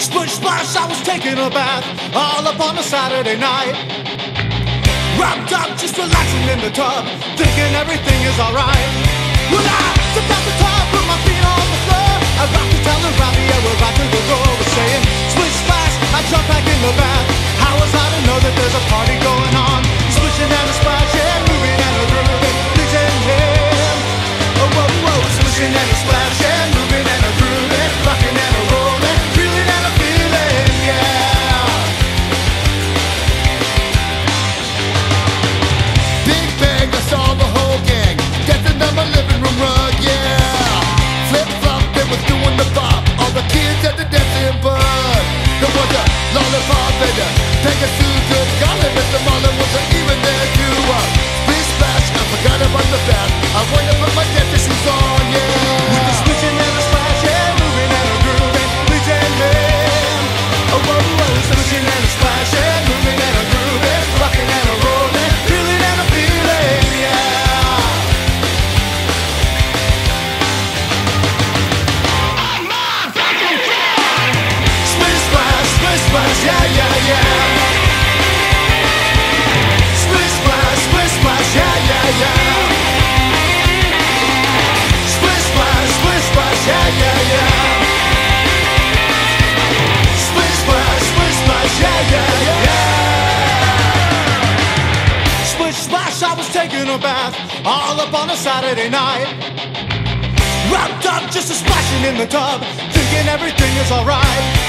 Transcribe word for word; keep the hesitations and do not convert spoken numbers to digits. Splish splash, I was taking a bath all up on a Saturday night. Wrapped up, just relaxing in the tub, thinking everything is alright. Well, I stepped out the tub, put my feet on the floor. I rocked the towel around me, yeah, we're right to the door. We're saying splish splash, I jumped back in the bath. How was I to know that there's a party going on? Splishing and a splash, yeah, moving and a grooving, pleasing him. Oh, whoa, whoa, splishing and a splash, yeah, moving and a grooving, rocking and a rolling. Bath all up on a Saturday night. Wrapped up, just a splashing in the tub, thinking everything is alright.